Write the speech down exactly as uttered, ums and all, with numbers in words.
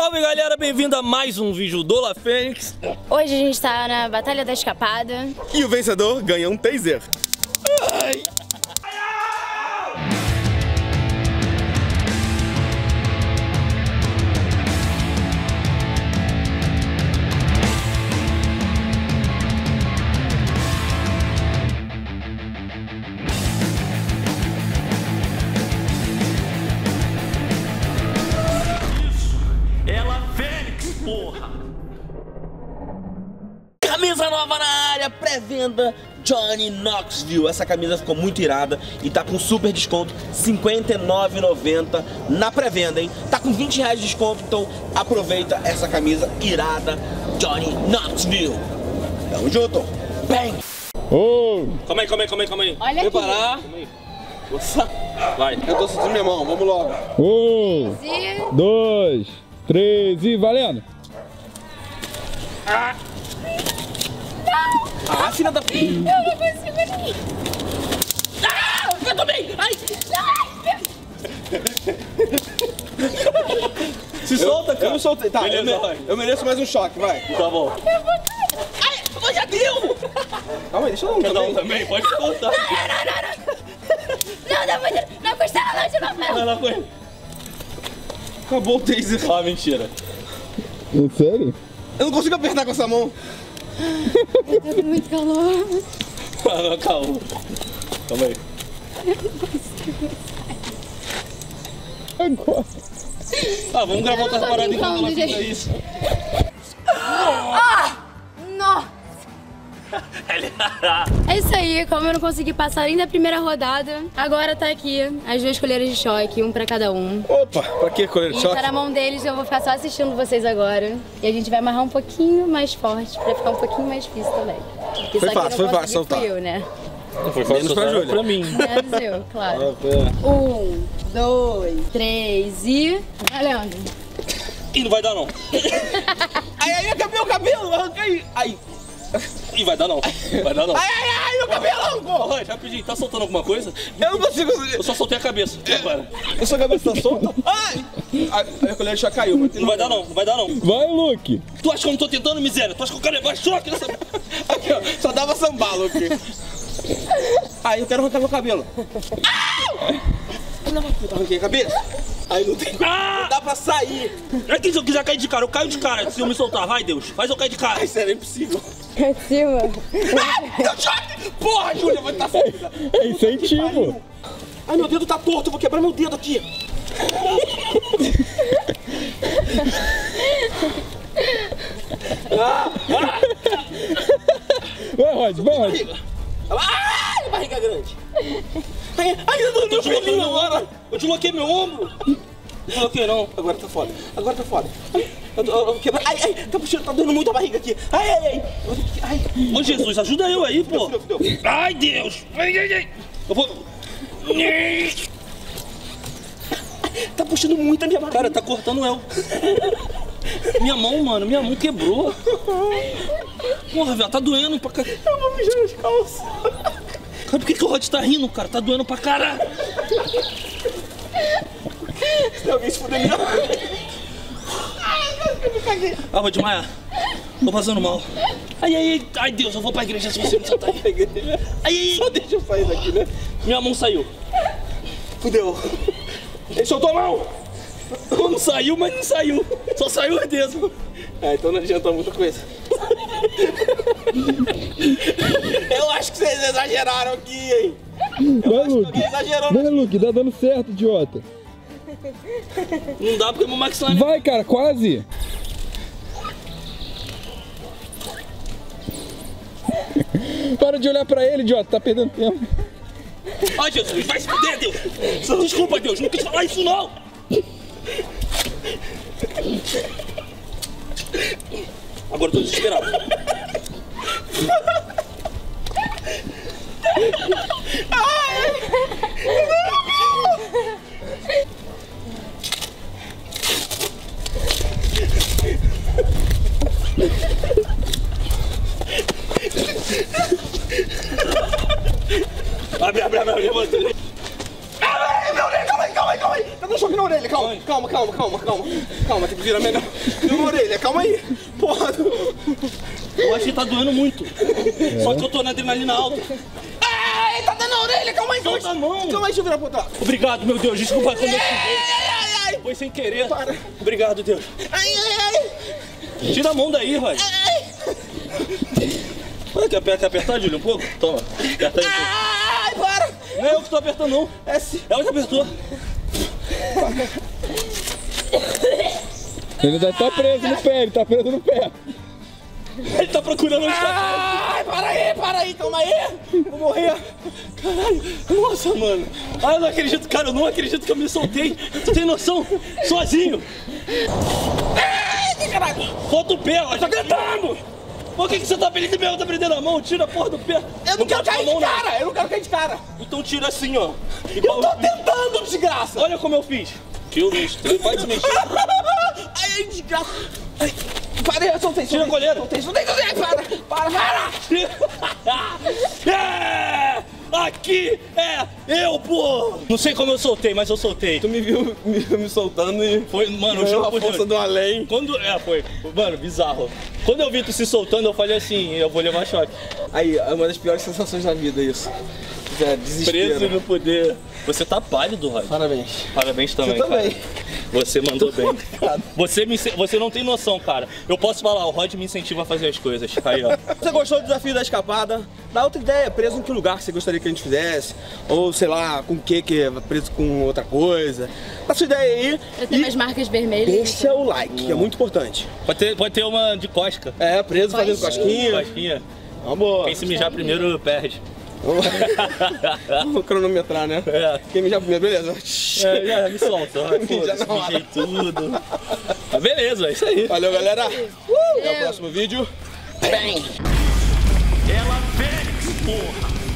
Salve galera, bem-vindo a mais um vídeo do La Fênix. Hoje a gente tá na Batalha da Escapada. E o vencedor ganha um taser. Ai. Camisa nova na área, pré-venda Johnny Knoxville. Essa camisa ficou muito irada e tá com super desconto, cinquenta e nove reais e noventa centavos na pré-venda, hein? Tá com vinte reais de desconto, então aproveita essa camisa irada Johnny Knoxville. Tamo junto! Bem! Oh. Calma aí, calma aí, calma aí, calma aí. Olha preparar. Aqui. Preparar. Vai, eu tô sentindo minha mão, vamos logo. Um, e... dois, três e valendo! Ah! Ah, filha da... Eu não consigo. Ah, eu tomei! Ai! Se solta, cara. Eu me soltei. Tá, beleza, eu, me... eu mereço mais um choque, vai. Tá bom. Eu vou... Ai, eu já deu! Calma aí, deixa eu dar um também. Dá um também, pode soltar. Não, não, não, não. Não, não, não. Não, costela, não, de novo, não. Vai lá com ele. Acabou o taser. Ah, mentira. É sério? Eu não consigo apertar com essa mão. Eu tô com muito calor. Calma, calma. Calma aí. Eu não consigo. Agora. Ah, vamos gravar outra parada enquanto ela fica isso. Ah! Nossa! É isso aí, como eu não consegui passar ainda a primeira rodada, agora tá aqui as duas colheres de choque, um pra cada um. Opa, pra que colher de choque? Tá na mão deles, eu vou ficar só assistindo vocês agora. E a gente vai amarrar um pouquinho mais forte, pra ficar um pouquinho mais difícil também. Porque foi fácil, foi fácil soltar. Eu, né? Não foi fácil soltar, foi pra mim. Menos eu, claro. Um, dois, três e... valendo! Ih, não vai dar não. Ai, ai, meu cabelo, arranquei! Ai! Ih, vai dar não, vai dar não. Ai, ai, ai, meu cabelo! Porra, rapidinho, tá soltando alguma coisa? Eu não consigo. Eu só soltei a cabeça, é. Agora. A sua cabeça tá solta? Ai! A, a colher já caiu, mas não vai dar não, não vai dar não. Vai, Luke. Tu acha que eu não tô tentando, miséria? Tu acha que o cara levar choque nessa... Aqui, ó, só dava samba, Luke. Ai, eu quero arrancar meu cabelo. Ai! Não, arranquei a cabeça. Aí não tem... Ah! Não dá pra sair. É que se eu quiser cair de cara, eu caio de cara. Se eu me soltar, vai, Deus. Faz eu cair de cara. Ai, sério, é impossível. Pra cima. Ah, eu choque! Porra, Júlia, vai estar saindo. É incentivo. Ai, meu dedo tá torto, eu vou quebrar meu dedo aqui. Ah, ah. Vai, Rod, vai, Rod. Ai, barriga grande. Ai, ai, eu não deu pelinho agora. Eu desloquei meu ombro. Desloquei não. Agora tá foda. Agora tá foda. Ai, eu, eu, eu quebrei. Ai, ai, tá puxando, tá doendo muito a barriga aqui. Ai, ai, ai. ai. Ô Jesus, ajuda eu aí, pô. Fudeu, fudeu, fudeu. Ai, Deus. Ai, ai, ai. Eu vou... Tá puxando muito a minha barriga. Cara, tá cortando eu. Minha mão, mano. Minha mão quebrou. Porra, velho, tá doendo pra caralho. Eu vou mijar nas calças. Cara, por que, que o Rod tá rindo, cara? Tá doendo pra caralho! Se alguém se fuder, não! Ah, vou desmaiar! Tô passando mal! Ai, ai, ai! Ai, Deus, eu vou pra igreja se você não soltar! Ai, ai! Só deixa eu sair daqui, né? Minha mão saiu! Fudeu! Ele soltou a mão! Não saiu, mas não saiu! Só saiu o dedo! Ah, então não adiantou muita coisa! Eu acho que vocês exageraram aqui, hein? Eu vai, acho Luke. Que exagerou. Vai, Luke, tá dando certo, idiota. Não dá porque o maxilar... Vai, cara, quase. Para de olhar pra ele, idiota, tá perdendo tempo. Ai, Jesus, vai se fuder, Deus. Desculpa, Deus, não quis falar isso, não. Agora eu tô desesperado. Abre, abre, abre, abre, abre. Calma aí, calma aí, calma aí. Tá dando choque na orelha, calma. longe. Calma, calma, calma, calma. Calma, tem que virar melhor. Deu uma orelha, calma aí. Porra. Eu acho que tá doendo muito. É. Só que eu tô na adrenalina alta. Ai, tá dando a orelha, calma aí. Solta a mão. Calma aí, deixa eu virar pra trás. Obrigado, meu Deus, desculpa. Ai, ai, ai. Foi sem querer. Para. Obrigado, Deus. Ai, ai, ai. Tira a mão daí, vai. Ai, ai. Quer apertar, Júlio, um pouco? Toma, aperta aí um pouco. Ai, para. Não é eu que tô apertando, não. É sim. Ela que apertou. Ele ainda tá preso no pé, ele tá preso no pé. Ele tá procurando onde tá. Ai, para aí, para aí, calma aí. Vou morrer. Caralho, nossa, mano. Ai, eu não acredito, cara, eu não acredito que eu me soltei. Tu tem noção? Sozinho. Ai, caralho. Bota o pé, ó. Tá cantando. Por que, que você tá perdendo meu? Tá prendendo a mão? Tira a porra do pé. Eu não, não quero cair mão, de cara, não. Eu não quero cair de cara. Então tira assim, ó. Eu tô eu tentando, fiz. Desgraça. Olha como eu fiz. Que eu mexo, vai se mexer. Ai, desgraça. Ai. Para, eu soltei, soltei. Tira a coleira. Soltei, soltei, soltei. Para, para, para. É, aqui é eu, pô. Não sei como eu soltei, mas eu soltei. Tu me viu me, me soltando e... Foi, mano, eu chamo a força do além. Quando... É, foi. Mano, bizarro. Quando eu vi tu se soltando, eu falei assim, eu vou levar choque. Aí, é uma das piores sensações da vida, isso. É, desespero. Preso no poder. Você tá pálido, Roy. Parabéns. Parabéns também, você também. Você mandou bem. Você, me, você não tem noção, cara. Eu posso falar, o Rod me incentiva a fazer as coisas. Aí, ó. Você gostou do desafio da escapada? Dá outra ideia, preso em que lugar que você gostaria que a gente fizesse. Ou, sei lá, com o que que é preso com outra coisa. Dá sua ideia aí. Eu tenho e umas marcas vermelhas. Deixa o like, que é muito importante. Pode ter, pode ter uma de cosca. É, preso Costinha. Fazendo cosquinha. Cosquinha. Amor. Quem se mijar primeiro perde. Vamos cronometrar, né? É. Quem mijar primeiro, beleza. É, já me solta, vai, mijei tudo. Mas beleza, é isso aí. Valeu, galera. Uh, até o próximo vídeo. Bem. Ela fez, porra.